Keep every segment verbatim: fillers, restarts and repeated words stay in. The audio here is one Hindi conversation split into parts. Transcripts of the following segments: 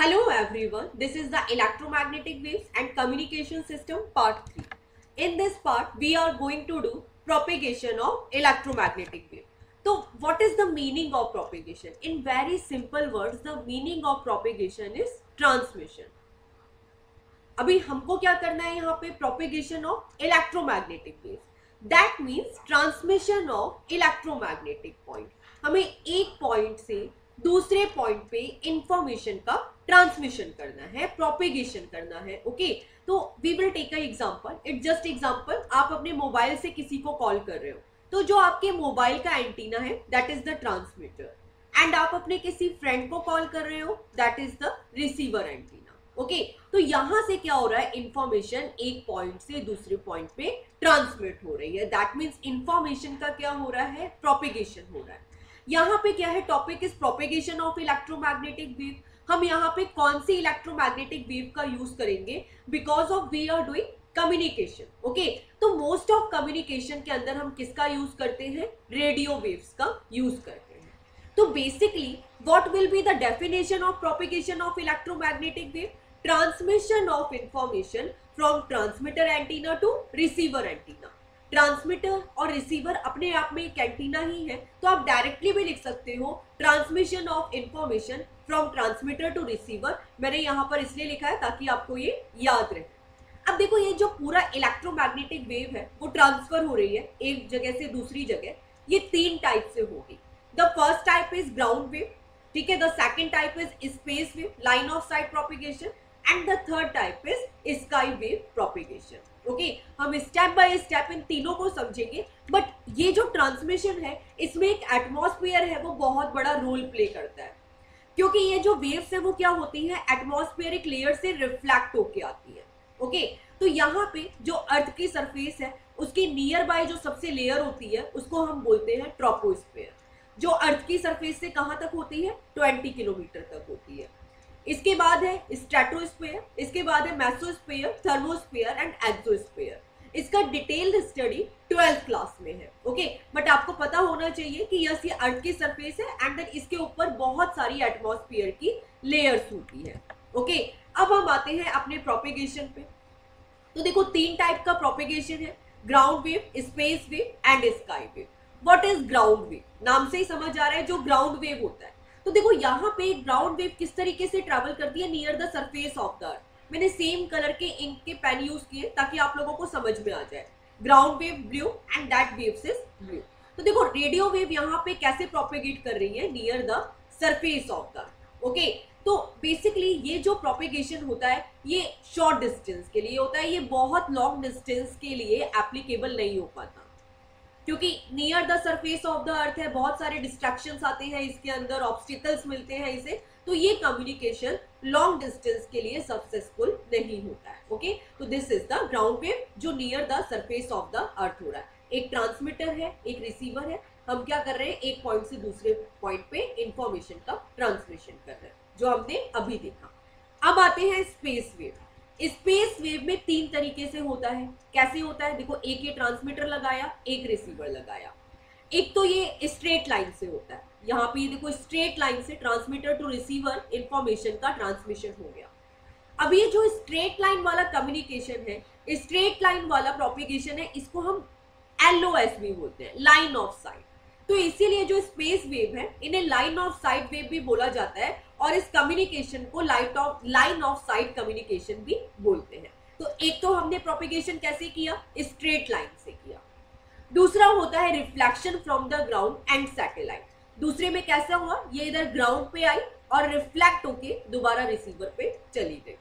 Hello everyone, this is the Electromagnetic Waves and Communication System part three. In this part, we are going to do propagation of electromagnetic wave. So, what is the meaning of propagation? In very simple words, the meaning of propagation is transmission. अभी हमको क्या करना है यहाँ पे? Propagation of electromagnetic waves. That means transmission of electromagnetic point. हमें एक point से दूसरे पॉइंट पे इंफॉर्मेशन का ट्रांसमिशन करना है, प्रोपेगेशन करना है. ओके, तो we will take a example. It just example, आप अपने मोबाइल से किसी को कॉल कर रहे हो, तो जो आपके मोबाइल का एंटीना है that is the transmitter, and आप अपने किसी फ्रेंड को कॉल कर रहे हो that is the receiver antenna. Okay, तो यहाँ से क्या हो रहा है? इंफॉर्मेशन एक पॉइंट से दूसरे पॉइंट पे ट्रांसमिट हो रही है. दैट मीन्स इंफॉर्मेशन का क्या हो रहा है? प्रोपेगेशन हो रहा है. यहाँ पे क्या है? Topic is propagation of electromagnetic wave. हम यहाँ पे कौन सी इलेक्ट्रोमैग्नेटिक वेव का यूज करेंगे? Because of we are doing communication. Okay, तो मोस्ट ऑफ कम्युनिकेशन के अंदर हम किसका यूज करते हैं? रेडियो वेव्स का यूज करते हैं. तो basically what will be the definition of propagation of electromagnetic wave? Transmission of information from transmitter antenna to receiver antenna. Transmitter और रिसीवर अपने आप में एक एंटीना ही है, तो आप डायरेक्टली भी लिख सकते हो transmission of information from transmitter to receiver. मैंने यहाँ पर इसलिए लिखा है ताकि आपको ये याद रहे. अब देखो, ये जो पूरा इलेक्ट्रोमैग्नेटिक वेव है वो ट्रांसफर हो रही है एक जगह से दूसरी जगह. ये तीन टाइप से होगी. The first type is ground wave, ठीक है. The second type is space wave, line of sight propagation, and the third type is sky wave propagation. Okay okay, हम स्टेप बाय स्टेप इन तीनों को समझेंगे. बट ये जो ट्रांसमिशन है इसमें एक एटमॉस्फेयर है, वो बहुत बड़ा रोल प्ले करता है, क्योंकि ये जो वेव्स है वो क्या होती है? एटमॉस्फेयरिक लेयर से रिफ्लेक्ट होके आती है. ओके okay, तो यहाँ पे जो अर्थ की सरफेस है उसके नियर बाय जो सबसे लेयर होती है उसको हम बोलते हैं ट्रोपोस्फेयर, जो अर्थ की सरफेस से कहाँ तक होती है? ट्वेंटी किलोमीटर तक होती है. इसके बाद है स्ट्रेटोस्फीयर, इसके बाद है मेसोस्फीयर, थर्मोस्फीयर एंड एक्सोस्फीयर. इसका डिटेल्ड स्टडी ट्वेल्थ क्लास में है. ओके, बट आपको पता होना चाहिए कि यस, ये अर्थ की सरफेस है एंड देन इसके ऊपर बहुत सारी एटमॉस्फेयर की लेयर्स होती है. ओके, अब हम आते हैं अपने प्रोपेगेशन पे. तो देखो, तीन टाइप का प्रोपेगेशन है: ground wave, space wave and sky wave. What is ground wave? नाम से ही समझ आ रहा है जो ग्राउंड वेव होता है. तो देखो, यहाँ पे ग्राउंड वेव किस तरीके से ट्रैवल करती है? Near the surface of the earth. मैंने सेम कलर के इंक के पेन यूज किए ताकि आप लोगों को समझ में आ जाए. Ground wave blue and that waves is blue. तो देखो, रेडियो वेव यहाँ पे कैसे प्रोपेगेट कर रही है? Near the surface of the earth. Okay, तो बेसिकली ये जो प्रोपेगेशन होता है ये शॉर्ट डिस्टेंस के लिए होता है. ये बहुत लॉन्ग डिस्टेंस के लिए एप्लीकेबल नहीं हो पाता, क्योंकि near the surface of the earth है, बहुत सारे डिस्ट्रैक्शंस आते हैं इसके अंदर, ऑब्स्टिकल्स मिलते हैं इसे. तो ये कम्युनिकेशन लॉन्ग डिस्टेंस के लिए सक्सेसफुल नहीं होता है. ओके, तो this is the ground wave जो near the surface of the earth हो रहा है. एक ट्रांसमीटर है, एक रिसीवर है. हम क्या कर रहे हैं? एक पॉइंट से दूसरे पॉइंट पे इंफॉर्मेशन का ट्रांसमिशन कर रहे हैं, जो हमने अभी देखा. अब आते हैं स्पेस वेव. स्पेस वेव में तीन तरीके से होता है. कैसे होता है? देखो, एक ये ट्रांसमीटर लगाया, एक रिसीवर लगाया. एक तो ये स्ट्रेट लाइन से होता है. यहाँ पे ये देखो, स्ट्रेट लाइन से ट्रांसमीटर टू रिसीवर इंफॉर्मेशन का ट्रांसमिशन हो गया. अब ये जो स्ट्रेट लाइन वाला कम्युनिकेशन है, स्ट्रेट लाइन वाला प्रोपेगेशन है, इसको हम एल ओ एस भी बोलते हैं, लाइन ऑफ साइट. तो इसीलिए जो स्पेस वेव है इन्हें लाइन ऑफ साइट वेव भी बोला जाता है, और इस कम्युनिकेशन को light of line of sight communication भी बोलते हैं. तो एक तो हमने प्रोपेगेशन कैसे किया? स्ट्रेट लाइन से किया. दूसरा होता है reflection from the ground and satellite. दूसरे में कैसा हुआ? ये इधर ग्राउंड पे आई और रिफ्लेक्ट होके दोबारा रिसीवर पे चली गई.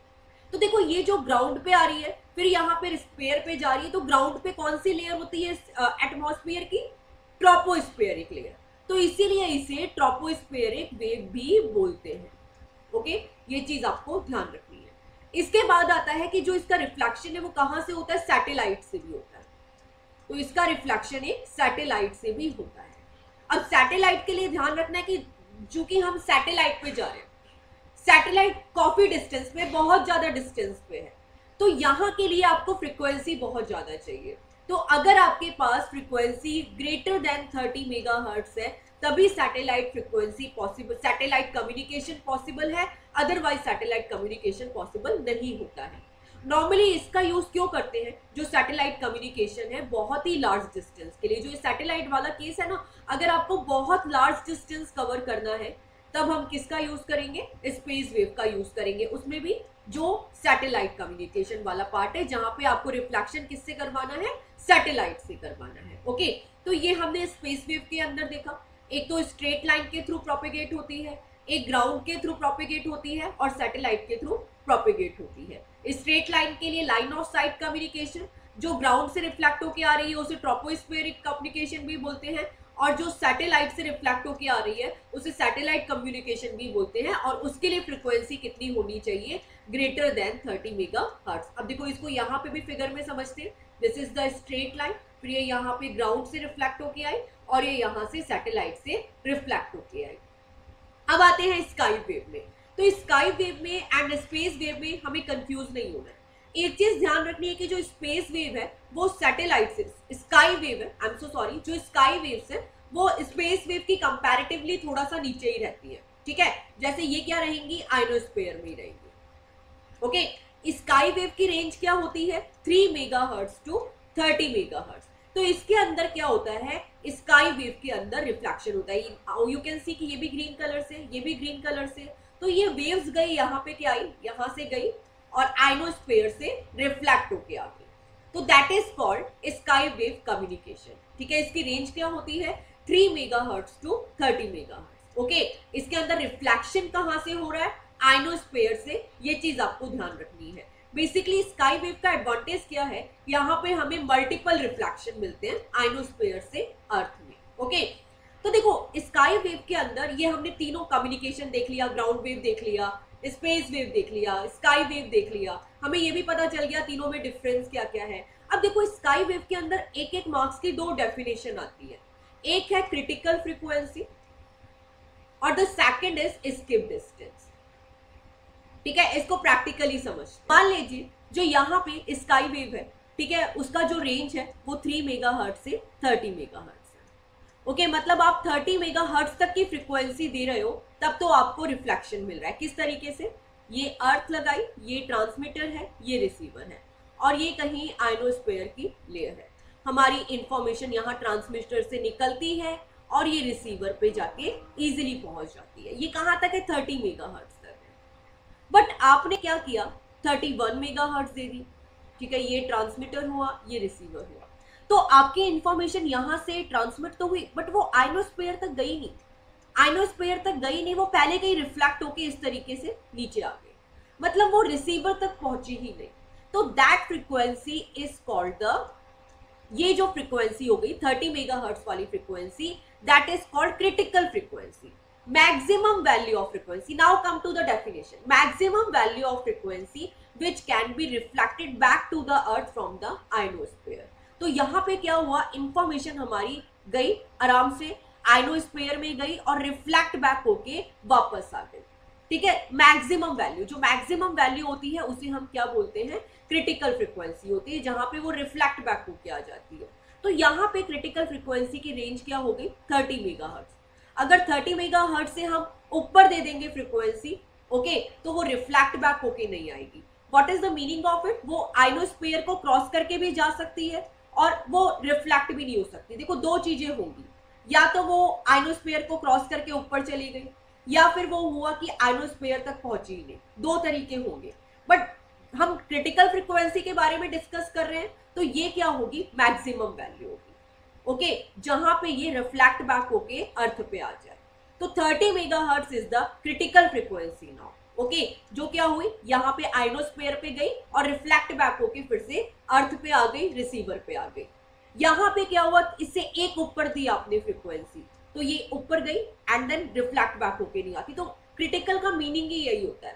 तो देखो, ये जो ग्राउंड पे आ रही है फिर यहाँ पे स्पेयर पे जा रही है, तो ग्राउंड पे कौन सी लेयर होती है एटमॉस्फेयर की? Tropospheric layer. तो इसीलिए इसे ट्रोपोस्फेरिक वेव भी बोलते हैं. Okay okay? ये चीज आपको ध्यान रखनी है. इसके बाद आता है कि जो इसका रिफ्लेक्शन है वो कहाँ से होता है? सैटेलाइट से भी होता है. तो इसका रिफ्लेक्शन एक सैटेलाइट से भी होता है. अब सैटेलाइट के लिए ध्यान रखना है कि चूंकि हम सैटेलाइट पे जा रहे हैं, सैटेलाइट काफी डिस्टेंस पे, बहुत ज्यादा डिस्टेंस पे है, तो यहाँ के लिए आपको फ्रिक्वेंसी बहुत ज्यादा चाहिए. तो अगर आपके पास frequency greater than thirty megahertz है तभी satellite frequency possible, satellite communication possible है, अदरवाइज सैटेलाइट कम्युनिकेशन पॉसिबल नहीं होता है। नॉर्मली इसका यूज़ क्यों करते हैं, जो सैटेलाइट कम्युनिकेशन है बहुत ही लार्ज डिस्टेंस के लिए, जो ये सैटेलाइट वाला केस है ना, अगर आपको बहुत लार्ज डिस्टेंस कवर करना है तब हम किसका यूज़ करेंगे, स्पेस वेव का यूज़ करेंगे। उसमें भी जो सैटेलाइट कम्युनिकेशन वाला पार्ट है, जहाँ पे आपको रिफ्लेक्शन किससे करवाना है, सैटेलाइट से करवाना है। ओके, तो ये हमने स्पेस वेव के अंदर देखा, एक तो स्ट्रेट लाइन के थ्रू प्रोपेगेट होती है, एक ग्राउंड के थ्रू प्रोपेगेट होती है और सैटेलाइट के थ्रू प्रोपेगेट होती है। स्ट्रेट लाइन के लिए लाइन ऑफ साइट कम्युनिकेशन, जो ग्राउंड से रिफ्लेक्ट होके आ रही है उसे ट्रोपोस्फेरिक कम्युनिकेशन भी बोलते हैं, और जो सैटेलाइट से रिफ्लेक्ट होके आ रही है उसे सैटेलाइट कम्युनिकेशन भी बोलते हैं, और उसके लिए फ्रिक्वेंसी कितनी होनी चाहिए, greater than thirty megahertz. अब देखो इसको यहाँ पे भी फिगर में समझते हैं, this is the straight line, फिर ये यहाँ पे ग्राउंड से रिफ्लेक्ट होके आई और ये यहाँ से सैटेलाइट से रिफ्लेक्ट होके आई। अब आते हैं स्काई वेव में, तो स्काई वेव में एंड स्पेस वेव में हमें कंफ्यूज नहीं होना है। एक चीज ध्यान रखनी है कि जो स्पेस वेव है वो सैटेलाइट से, स्काई वेव है, आई एम सो सॉरी, जो स्काई वेव्स है वो स्पेस वेव की कंपैरेटिवली थोड़ा सा नीचे ही रहती है, ठीक है। जैसे ये क्या रहेंगी, आयनोस्फीयर में ही रहेंगी। ओके, स्काई वेव की रेंज क्या होती है, three megahertz to thirty megahertz. तो इसके अंदर क्या होता है, स्काई वेव के अंदर रिफ्लेक्शन होता है। यू कैन सी कि ये भी ग्रीन कलर से, ये भी ग्रीन कलर से, तो ये वेव्स गई यहाँ पे, क्या आई, यहाँ से गई और आयनोस्फीयर से रिफ्लेक्ट होके आ गई। तो that is called sky wave communication, ठीक है। इसकी रेंज क्या होती है, three megahertz to thirty megahertz. Okay, इसके अंदर रिफ्लेक्शन कहाँ से हो रहा है, आयनोस्फीयर से, ये चीज आपको ध्यान रखनी है। बेसिकली स्काई वेव का एडवांटेज क्या है, यहाँ पे हमें मल्टीपल रिफ्लेक्शन मिलते हैं आयनोस्फीयर से अर्थ में। ओके, तो देखो स्काई वेव के अंदर ये हमने तीनों कम्युनिकेशन देख लिया, ग्राउंड वेव देख लिया, स्पेस वेव देख लिया, स्काई वेव देख लिया, हमें ये भी पता चल गया तीनों में डिफरेंस क्या क्या है। अब देखो स्काई वेव के अंदर एक एक मार्क्स की दो डेफिनेशन आती है, एक है क्रिटिकल फ्रिक्वेंसी और the second is skip distance, ठीक है। इसको प्रैक्टिकली समझ, मान लीजिए जो यहाँ पे स्काई वेव है, ठीक है, उसका जो रेंज है वो थ्री मेगाहर्ट्ज से थर्टी मेगाहर्ट्ज है। ओके, मतलब आप थर्टी मेगाहर्ट्ज तक की फ्रिक्वेंसी दे रहे हो तब तो आपको रिफ्लेक्शन मिल रहा है। किस तरीके से, ये अर्थ लगाई, ये ट्रांसमीटर है, ये रिसीवर है और ये कहीं आयनोस्फीयर की लेयर है। हमारी इंफॉर्मेशन यहाँ ट्रांसमीटर से निकलती है और ये रिसीवर पे जाके ईजिली पहुँच जाती है। ये कहाँ तक है, थर्टी मेगाहर्ट्ज। बट आपने क्या किया, थर्टी वन मेगाहर्ट्ज दे दी, ठीक है। ये ट्रांसमीटर हुआ, ये रिसीवर हुआ, तो आपकी इंफॉर्मेशन यहाँ से ट्रांसमिट तो हुई बट वो आयनोस्फीयर तक गई नहीं, आयनोस्फीयर तक गई नहीं, वो पहले कहीं रिफ्लेक्ट होके इस तरीके से नीचे आ गई, मतलब वो रिसीवर तक पहुंची ही नहीं। तो that frequency is called the, ये जो फ्रिक्वेंसी हो गई थर्टी मेगाहर्ट्ज वाली frequency, that is called critical frequency, maximum value of frequency. Now come to the definition. Maximum value of frequency which can be reflected back to the earth from the ionosphere. तो यहाँ पे क्या हुआ, इंफॉर्मेशन हमारी गई आराम से आयनोस्फीयर में गई और रिफ्लेक्ट बैक होके वापस आ गई, ठीक है। मैक्सिमम वैल्यू, जो मैक्सिमम वैल्यू होती है उसे हम क्या बोलते हैं, क्रिटिकल फ्रिक्वेंसी होती है, जहाँ पे वो रिफ्लेक्ट बैक होके आ जाती है। तो यहाँ पे क्रिटिकल फ्रिक्वेंसी की रेंज क्या हो गई, थर्टी मेगाहर्ट्ज। अगर थर्टी मेगाहर्ट्ज से हम ऊपर दे देंगे फ्रिक्वेंसी, ओके, तो वो रिफ्लेक्ट बैक होके नहीं आएगी। What is the meaning of it, वो आयनोस्फीयर को क्रॉस करके भी जा सकती है और वो रिफ्लेक्ट भी नहीं हो सकती। देखो दो चीजें होंगी, या तो वो आयनोस्फीयर को क्रॉस करके ऊपर चली गई या फिर वो हुआ कि आयनोस्फीयर तक पहुंची ही नहीं, दो तरीके होंगे। बट हम क्रिटिकल फ्रिक्वेंसी के बारे में डिस्कस कर रहे हैं, तो ये क्या होगी, मैक्सिमम वैल्यू होगी, ओके okay, जहां पे ये रिफ्लेक्ट बैक होके अर्थ पे आ जाए। तो thirty megahertz is the critical frequency now, okay, जो क्या हुई, यहाँ पे आयनोस्फीयर पे गई और रिफ्लेक्ट बैक होके फिर से अर्थ पे आ गई, रिसीवर पे आ गई। यहाँ पे क्या हुआ, इससे एक ऊपर दी आपने फ्रिक्वेंसी, तो ये ऊपर गई एंड देन रिफ्लेक्ट बैक होके नहीं आती। तो क्रिटिकल का मीनिंग ही यही होता है।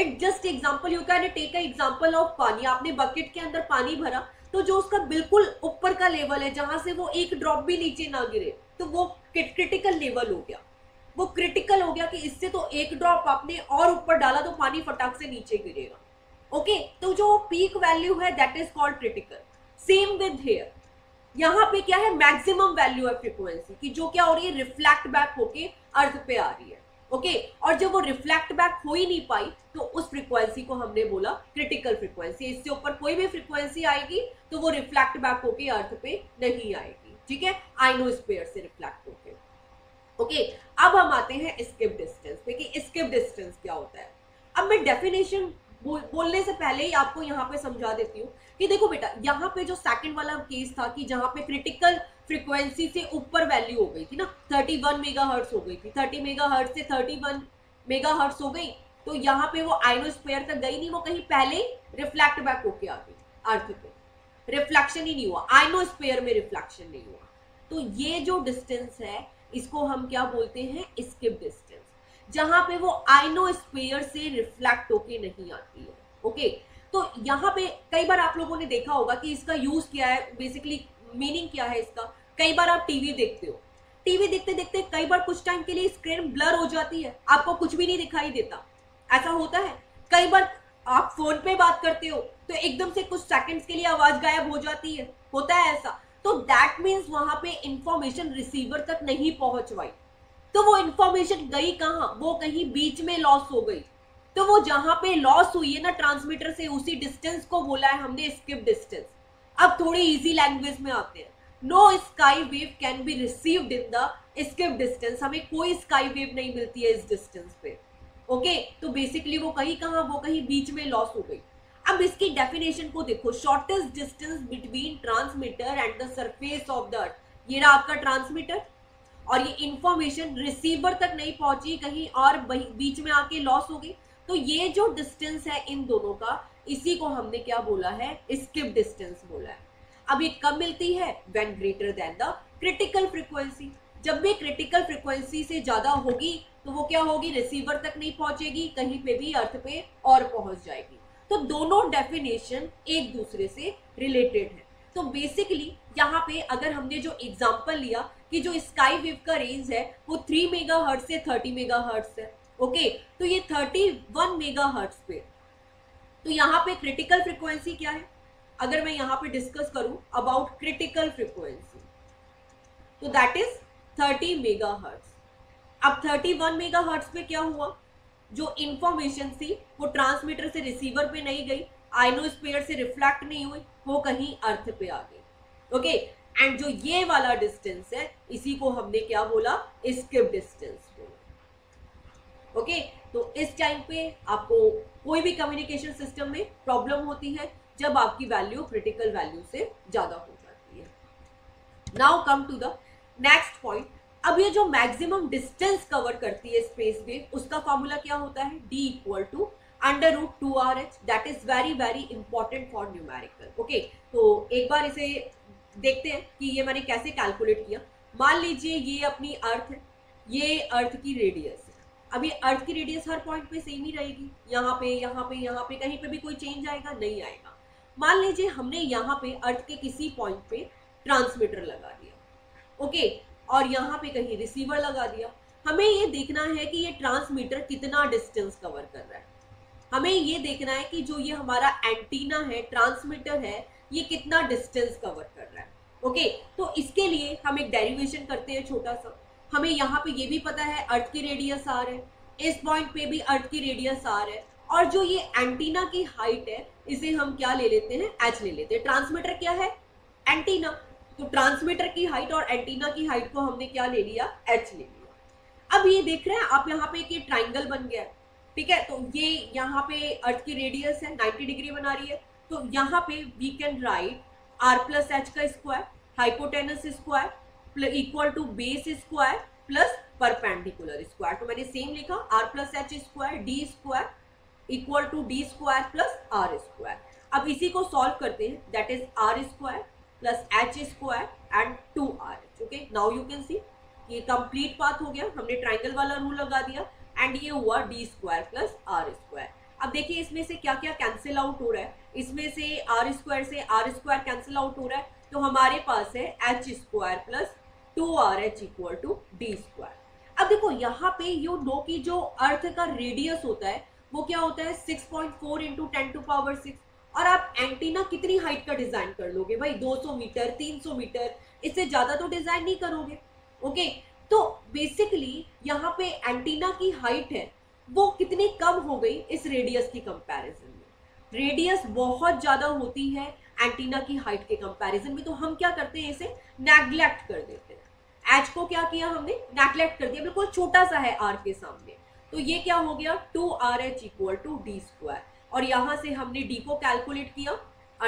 It just example, you can take example of pani. आपने बकेट के अंदर पानी भरा तो जो उसका बिल्कुल ऊपर का लेवल है जहां से वो एक ड्रॉप भी नीचे ना गिरे, तो वो क्रिटिकल लेवल हो गया, वो क्रिटिकल हो गया कि इससे तो एक ड्रॉप आपने और ऊपर डाला तो पानी फटाक से नीचे गिरेगा। ओके, तो जो पीक वैल्यू है that is called critical. Same with here, यहाँ पे क्या है, मैक्सिमम वैल्यू है फ्रीक्वेंसी की, जो क्या हो रही है, रिफ्लेक्ट बैक होके अर्थ पे आ रही है। ओके, और जब वो रिफ्लेक्ट बैक हो ही नहीं पाई तो उस फ्रीक्वेंसी को हमने बोला क्रिटिकल फ्रीक्वेंसी। इससे ऊपर कोई भी फ्रीक्वेंसी आएगी तो वो रिफ्लेक्ट बैक होके अर्थ पे नहीं आएगी। ठीक है, आयनोस्फीयर से रिफ्लेक्ट होके। ओके, अब हम आते हैं स्किप डिस्टेंस। देखिए स्किप डिस्टेंस क्या होता है। अब मैं डेफिनेशन बोल, बोलने से पहले ही आपको यहाँ पे समझा देती हूँ कि देखो बेटा, यहाँ पे जो सेकंड वाला केस था कि जहाँ पे क्रिटिकल फ्रीक्वेंसी से ऊपर वैल्यू हो गई थी ना, इकतीस मेगाहर्ट्ज हो गई थी, तीस मेगाहर्ट्ज से इकतीस मेगाहर्ट्ज हो गई, तो यहाँ पे वो आयनोस्फीयर तक गई नहीं, वो कहीं पहले रिफ्लेक्ट बैक होके आ गई अर्थ पे, रिफ्लेक्शन ही नहीं हुआ, आयनोस्फीयर में रिफ्लेक्शन नहीं हुआ। तो ये जो डिस्टेंस है इसको हम क्या बोलते हैं, स्किप डिस्टेंस, जहां पे वो आयनोस्फीयर से रिफ्लेक्ट होके नहीं आती है। ओके, तो यहाँ पे कई बार आप लोगों ने देखा होगा कि इसका यूज क्या है, बेसिकली मीनिंग क्या है इसका। कई बार आप टीवी देखते हो, टीवी देखते देखते कई बार कुछ टाइम के लिए स्क्रीन ब्लर हो जाती है, आपको कुछ भी नहीं दिखाई देता, ऐसा होता है। कई बार आप फोन पे बात करते हो तो एकदम से कुछ सेकंड्स के लिए आवाज गायब हो जाती है, होता है ऐसा। तो दैट मीन्स वहां पे इंफॉर्मेशन रिसीवर तक नहीं पहुंचवाई, तो वो इंफॉर्मेशन गई कहाँ, वो कहीं बीच में लॉस हो गई। तो वो जहां पे लॉस हुई है ना ट्रांसमीटर से, उसी डिस्टेंस को बोला है हमने स्किप डिस्टेंस। अब थोड़ी इजी लैंग्वेज में आते हैं, no sky wave can be received in the skip distance, हमें कोई स्काई वेव नहीं मिलती है इस डिस्टेंस पे। ओके, तो बेसिकली वो कहीं कहाँ, वो कहीं बीच में लॉस हो गई। अब इसकी डेफिनेशन को देखो, shortest distance between transmitter and the surface of the earth. ये रहा आपका ट्रांसमीटर, और ये इंफॉर्मेशन रिसीवर तक नहीं पहुंची, कहीं और बीच में आके लॉस हो गई। तो ये जो डिस्टेंस है इन दोनों का, इसी को हमने क्या बोला है, स्किप डिस्टेंस बोला है। अब ये कब मिलती है, when greater than the critical frequency. जब भी क्रिटिकल फ्रीक्वेंसी से ज्यादा होगी तो वो क्या होगी, रिसीवर तक नहीं पहुंचेगी, कहीं पे भी अर्थ पे और पहुंच जाएगी। तो दोनों डेफिनेशन एक दूसरे से रिलेटेड है। तो बेसिकली यहाँ पे अगर हमने जो एग्जाम्पल लिया कि जो स्काई वेव का रेंज है वो तीन मेगाहर्ट्ज से तीस मेगाहर्ट्ज है। ओके, तो ये इकतीस मेगाहर्ट्ज पे, तो यहाँ पे क्रिटिकल फ्रीक्वेंसी क्या है, अगर मैं यहाँ पे डिस्कस करूँ अबाउट क्रिटिकल फ्रीक्वेंसी, तो दैट इज तीस मेगाहर्ट्ज। अब इकतीस मेगाहर्ट्ज पे क्या हुआ, जो इंफॉर्मेशन थी वो ट्रांसमीटर से रिसीवर पे नहीं गई, आयनोस्फीयर से रिफ्लेक्ट नहीं हुई, वो कहीं अर्थ पे आ गई। ओके, एंड जो ये वाला डिस्टेंस है इसी को हमने क्या बोला, स्किप डिस्टेंस बोला। ओके, तो इस टाइम पे आपको कोई भी कम्युनिकेशन सिस्टम में प्रॉब्लम होती है जब आपकी वैल्यू क्रिटिकल वैल्यू से ज्यादा हो जाती है। Now come to the next point. अब ये जो मैक्सिमम डिस्टेंस कवर करती है स्पेस में, उसका फॉर्मूला क्या होता है, d equal to under root two R H. That is very very important for numerical. Okay, तो एक बार इसे देखते हैं कि ये मैंने कैसे कैलकुलेट किया। मान लीजिए ये अपनी अर्थ है, ये अर्थ की रेडियस है। अब ये अर्थ की रेडियस हर पॉइंट पे सेम ही रहेगी, यहाँ पे यहाँ पे यहाँ पे कहीं पे भी कोई चेंज आएगा नहीं आएगा। मान लीजिए हमने यहाँ पे अर्थ के किसी पॉइंट पे ट्रांसमीटर लगा दिया, ओके, और यहाँ पे कहीं रिसीवर लगा दिया। हमें ये देखना है कि ये ट्रांसमीटर कितना डिस्टेंस कवर कर रहा है, हमें ये देखना है कि जो ये हमारा एंटीना है, ट्रांसमीटर है, ये कितना डिस्टेंस कवर कर रहा है। ओके, तो इसके लिए हम एक डेरिवेशन करते हैं छोटा सा। हमें यहाँ पे ये भी पता है अर्थ की रेडियस आर है, इस पॉइंट पे भी अर्थ की रेडियस आर है, और जो ये एंटीना की हाइट है इसे हम क्या ले लेते हैं, एच ले लेते हैं। ट्रांसमीटर क्या है, एंटीना, तो ट्रांसमीटर की हाइट और एंटीना की हाइट को हमने क्या ले लिया, एच ले लिया। अब ये देख रहे हैं आप यहाँ पे कि ट्राइंगल बन गया है, ठीक है, तो ये यहाँ पे अर्थ की रेडियस है, नब्बे डिग्री बना रही है, तो यहाँ पे we can write R plus H का square, hypotenuse square equal to base square plus perpendicular square. तो मैंने सेम लिखा, R plus H square D square equal to D square plus R square. अब इसी को सॉल्व करते हैं, that is R square plus H square and two R. Okay, now you can see ये कंप्लीट पाथ हो गया, हमने ट्राइंगल वाला रूल लगा दिया, एंड ये हुआ D square plus R square. अब देखिए इसमें से क्या क्या कैंसिल आउट हो रहा है, इसमें से आर स्क्वायर से आर स्क्वायर कैंसिल आउट हो रहा है, तो हमारे पास है H square plus two R H equal to D square. अब देखो यहाँ पे यू नो कि जो अर्थ का रेडियस होता है वो क्या होता है, six point four into ten to power six, और आप एंटीना कितनी हाइट का डिजाइन कर लोगे भाई, दो सौ मीटर, तीन सौ मीटर, इससे ज्यादा तो डिजाइन नहीं करोगे। ओके, तो बेसिकली यहाँ पे एंटीना की हाइट है वो कितनी कम हो गई इस रेडियस की कंपैरिजन में। रेडियस बहुत ज्यादा होती है एंटीना की हाइट के कंपैरिजन में, तो हम क्या करते हैं इसे नेग्लेक्ट कर देते हैं। एच को क्या किया हमने, नेग्लेक्ट कर दिया, बिल्कुल छोटा सा है आर के सामने। तो ये क्या हो गया, two R H equal to D square, और यहाँ से हमने डी को कैलकुलेट किया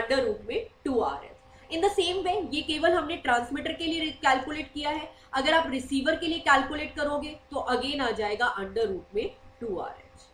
अंडर रूट में two R H. In the same way ये केवल हमने ट्रांसमीटर के लिए कैलकुलेट किया है, अगर आप रिसीवर के लिए कैलकुलेट करोगे तो अगेन आ जाएगा अंडर रूट में टू आर एच।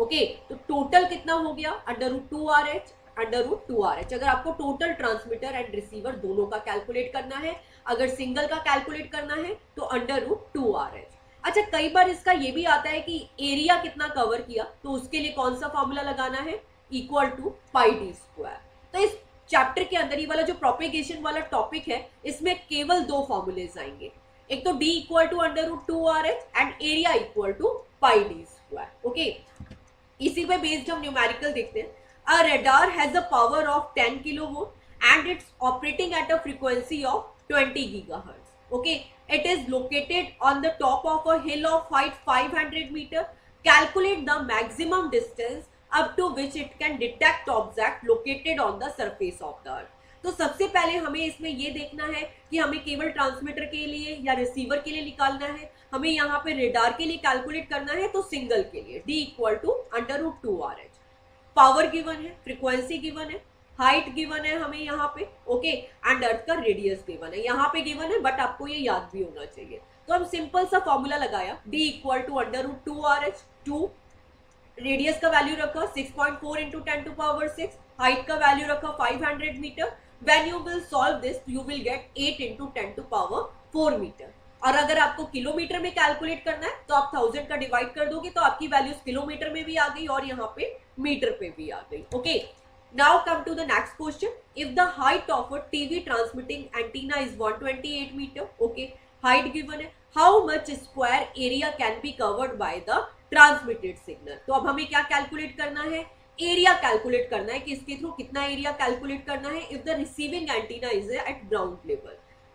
ओके, तो टोटल कितना हो गया, under root two R H, under root two R H. अगर आपको टोटल ट्रांसमीटर एंड रिसीवर दोनों का कैलकुलेट करना है, अगर सिंगल का कैलकुलेट करना है तो under root two R H. अच्छा, कई बार इसका ये भी आता है कि एरिया कितना कवर किया, तो उसके लिए कौन सा फॉर्मूला लगाना है, equal to pi D square. तो इस चैप्टर के अंदर ये वाला जो प्रोपेगेशन वाला टॉपिक है इसमें केवल दो फॉर्मूलेज आएंगे, एक तो D equal to under root two R H and area equal to pi D square. Okay, इसी पे बेस्ड हम न्यूमेरिकल देखते हैं। A radar has a power of ten kilovolt and it's operating at a frequency of twenty gigahertz. Okay, it is located on the top of a hill of height five hundred metre. Calculate the maximum distance up to which it can detect object located on the surface of the earth. तो सबसे पहले हमें इसमें ये देखना है कि हमें केवल ट्रांसमीटर के लिए या रिसीवर के लिए निकालना है, हमें यहाँ पे रेडार के लिए कैलकुलेट करना है। तो सिंगल के लिए d equal to under root two R H, power given है, फ्रिक्वेंसी गिवन है, हाइट गिवन है हमें यहाँ पे, ओके, एंड अर्थ का रेडियस गिवन है, यहाँ पे गिवन है, बट आपको ये याद भी होना चाहिए। तो हम सिंपल सा फॉर्मूला लगाया, d equal to under root two R H, two radius का वैल्यू रखा six point four into ten to power six, height का वैल्यू रखा five hundred metre. When you will solve this you will get eight into ten to power four metre. और अगर आपको किलोमीटर में कैलकुलेट करना है तो आप थाउजेंड का डिवाइड कर दोगे, तो आपकी वैल्यूज किलोमीटर में भी आ गई और यहाँ पे मीटर पे भी आ गई। Okay, now come to the next question. If the height of a TV transmitting antenna is one twenty eight metre, okay, height given है, how much square area can be covered by the transmitted signal. तो अब हमें क्या कैलकुलेट करना है, एरिया कैलकुलेट करना है कि इसके थ्रू कितना एरिया कैलकुलेट करना है। If the receiving antenna is at ground level,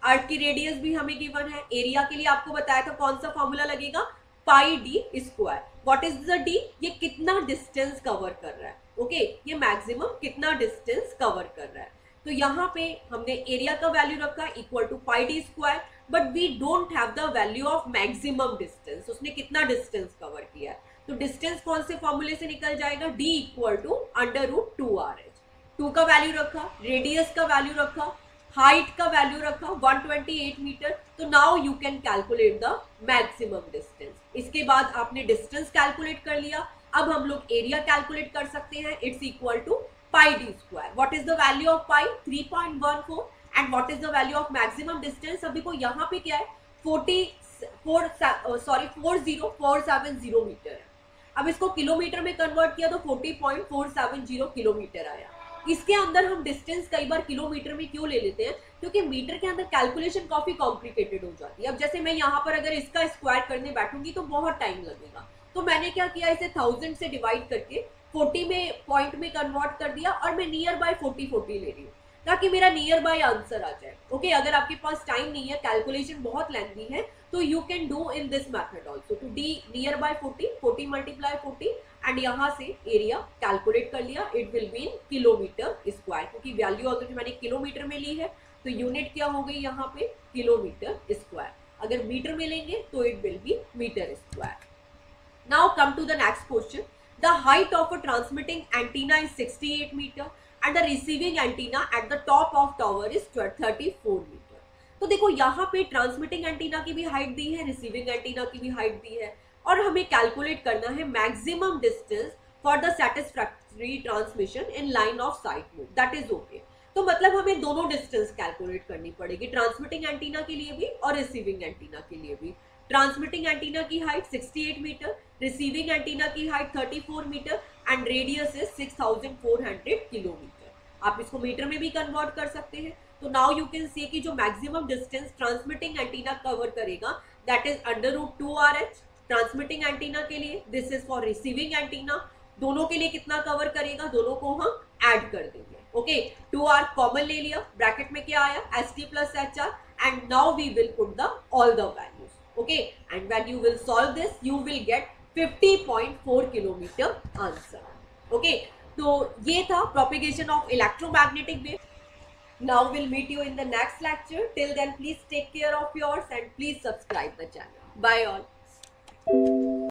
earth की रेडियस भी हमें गिवन है, एरिया के लिए आपको बताया था कौन सा फॉर्मूला लगेगा, pi D square. What is the D, ये कितना डिस्टेंस कवर कर रहा है, ओके, ये मैक्सिमम कितना डिस्टेंस कवर कर रहा है। तो यहाँ पे हमने एरिया का वैल्यू रखा equal to pi D square, but we don't have the value of maximum distance, उसने कितना डिस्टेंस कवर किया है। तो डिस्टेंस कौन से फॉर्मूले से निकल जाएगा, d equal to under root two R H, two का वैल्यू रखा, रेडियस का वैल्यू रखा, हाइट का वैल्यू रखा वन ट्वेंटी एट मीटर। तो now you can calculate the maximum distance. इसके बाद आपने डिस्टेंस कैलकुलेट कर लिया, अब हम लोग एरिया कैलकुलेट कर सकते हैं। It's equal to pi D square. What is the value of pi, three point one four, and what is the value of maximum distance. अब देखो यहाँ पे क्या है, forty four sorry four zero four seven zero metre है। अब इसको किलोमीटर में कन्वर्ट किया तो forty point four seven zero kilometre आया। इसके अंदर हम डिस्टेंस कई बार किलोमीटर में क्यों ले लेते हैं, क्योंकि मीटर के अंदर कैलकुलेशन काफी कॉम्प्लिकेटेड हो जाती है। अब जैसे मैं यहाँ पर अगर इसका स्क्वायर करने बैठूंगी तो बहुत टाइम लगेगा, तो मैंने क्या किया, इसे थाउजेंड से डिवाइड करके फोर्टी में पॉइंट में कन्वर्ट कर दिया, और मैं नियर बाय फोर्टी फोर्टी ले रही हूँ ताकि मेरा नियर बाय आंसर आ जाए। ओके, अगर आपके पास टाइम नहीं है, कैलकुलेशन बहुत लेंथी है, तो you can do in this method also, two D nearby forty forty multiply forty, and यहाँ से एरिया कैलकुलेट कर लिया। It will be in kilometre square, क्योंकि वैल्यू अगर मैंने किलोमीटर में ली है तो यूनिट क्या हो गई यहाँ पे, किलोमीटर स्क्वायर। अगर मीटर में लेंगे तो it will be metre square. Now come to the next question. The height of a transmitting antenna is sixty eight metre and the receiving antenna at the top of tower is thirty four metre. तो देखो यहाँ पे ट्रांसमिटिंग एंटीना की भी हाइट दी है, रिसीविंग एंटीना की भी हाइट दी है, और हमें कैलकुलेट करना है maximum distance for the satisfactory transmission in line of sight mode, that is okay. तो मतलब हमें दोनों डिस्टेंस कैलकुलेट करनी पड़ेगी, ट्रांसमिटिंग एंटीना के लिए भी और रिसीविंग एंटीना के लिए भी। ट्रांसमिटिंग एंटीना की height sixty eight metre, receiving antenna की height thirty four metre, and radius is six thousand four hundred kilometre. आप इसको मीटर में भी कन्वर्ट कर सकते हैं। तो नाउ यू कैन से कि जो maximum distance transmitting antenna cover करेगा that is under root two R H transmitting antenna के लिए, this is for receiving antenna. दोनों के लिए कितना कवर करेगा, दोनों को हम ऐड कर देंगे. ओके, टू आर कॉमन ले लिया, ब्रैकेट में क्या आया, S T plus H R, and now we will put the all the values. Okay, and when you will solve this you will get fifty point four kilometre answer. Okay, तो ये था propagation of electromagnetic wave. Now we'll meet you in the next lecture. Till then, please take care of yours and please subscribe the channel. Bye all.